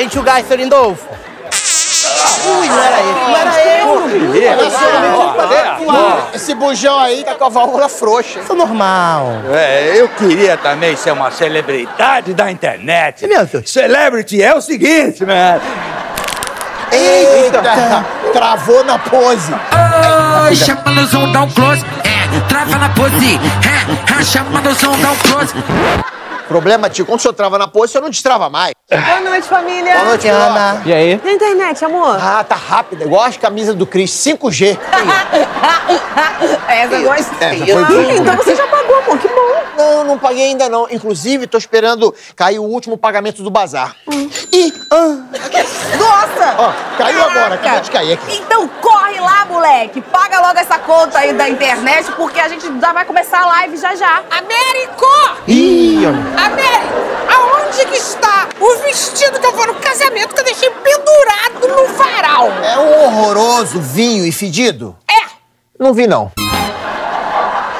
Vem enxugar isso, Lindolfo. Ui, não era ele. Não era eu. Esse bujão aí tá com a válvula frouxa. Isso é normal. É, eu queria também ser uma celebridade da internet. Meu Deus. Celebrity é o seguinte, mano. Eita! Travou na pose. Oi, chamalozão, dá um close. É, trava na pose. É, chamalozão, dá um close. Problema, tio, quando o senhor trava na pose, o senhor não destrava mais. Boa noite, família. Boa noite, Ana. E aí? Na internet, amor. Ah, tá rápida, igual as camisas do Cris, 5G. Essa eu gosto. Então você já pagou, amor, que bom. Não, não paguei ainda não. Inclusive, tô esperando cair o último pagamento do bazar. Ih! Nossa! Ó, caiu agora, acabou de cair aqui. Então corre lá, moleque. Paga logo essa conta aí da internet, porque a gente já vai começar a live já já. Américo! Ih, olha. Américo, aonde que está o vestido que eu vou no casamento que eu deixei pendurado no varal? É um horroroso vinho e fedido? É! Não vi, não.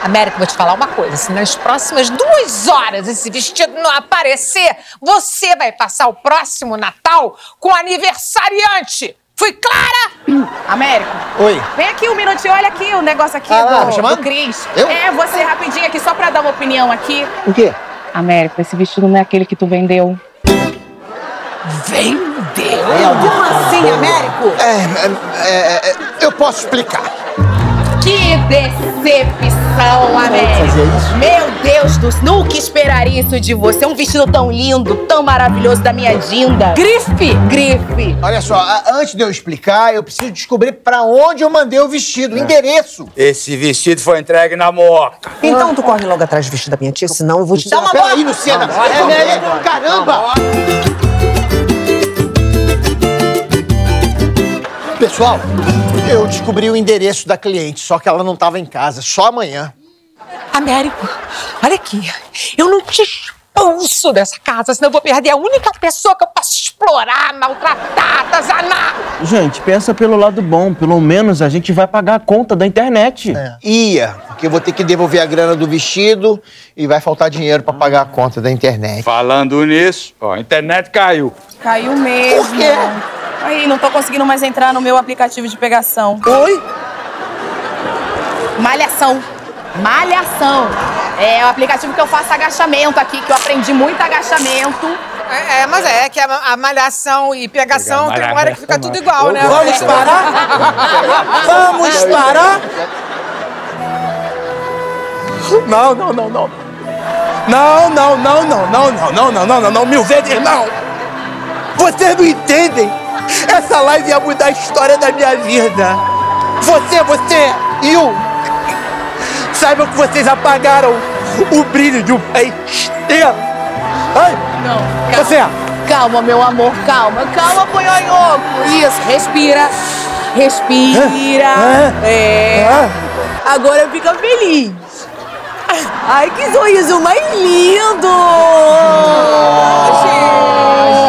Américo, vou te falar uma coisa. Se nas próximas 2 horas esse vestido não aparecer, você vai passar o próximo Natal com aniversariante. Fui clara? Américo. Oi. Vem aqui um minutinho, olha aqui o negócio aqui do Cris. Eu? É, você rapidinho aqui, só pra dar uma opinião aqui. O quê? Américo, esse vestido não é aquele que tu vendeu. Vendeu? Como assim, Américo? Eu posso explicar. Que decepção, Américo. Meu Deus do céu, nunca esperaria isso de você. Um vestido tão lindo, tão maravilhoso da minha Dinda. Grife! Grife! Olha só, antes de eu explicar, eu preciso descobrir pra onde eu mandei o vestido, o endereço. Esse vestido foi entregue na moca. Então tu corre logo atrás do vestido da minha tia, senão eu vou te dar uma... Peraí, Luciana! Caramba! Pessoal... Eu descobri o endereço da cliente, só que ela não estava em casa, só amanhã. Américo, olha aqui. Eu não te expulso dessa casa, senão eu vou perder a única pessoa que eu posso explorar, maltratar, atazanar. Gente, pensa pelo lado bom. Pelo menos a gente vai pagar a conta da internet. É. Porque eu vou ter que devolver a grana do vestido e vai faltar dinheiro pra pagar a conta da internet. Falando nisso, ó, a internet caiu. Caiu mesmo. Por quê? Aí, não tô conseguindo mais entrar no meu aplicativo de pegação. Oi? Malhação. Malhação. É o aplicativo que eu faço agachamento aqui, que eu aprendi muito agachamento. Mas é que a malhação e pegação tem hora que fica tudo igual, né? Vamos parar? Vamos parar? Não, não, não, não. Não, não, não, não, não, não, não, não, não, não, não, mil vezes não. Vocês não entendem. Essa live ia mudar a história da minha vida. Você e o... Saibam que vocês apagaram o brilho de um estrela. Ai! Não. Calma. Você... Calma, meu amor, calma. Calma, punhonhoco. Isso, respira. Respira. Agora fica feliz. Ai, que sorriso mais lindo! Gente!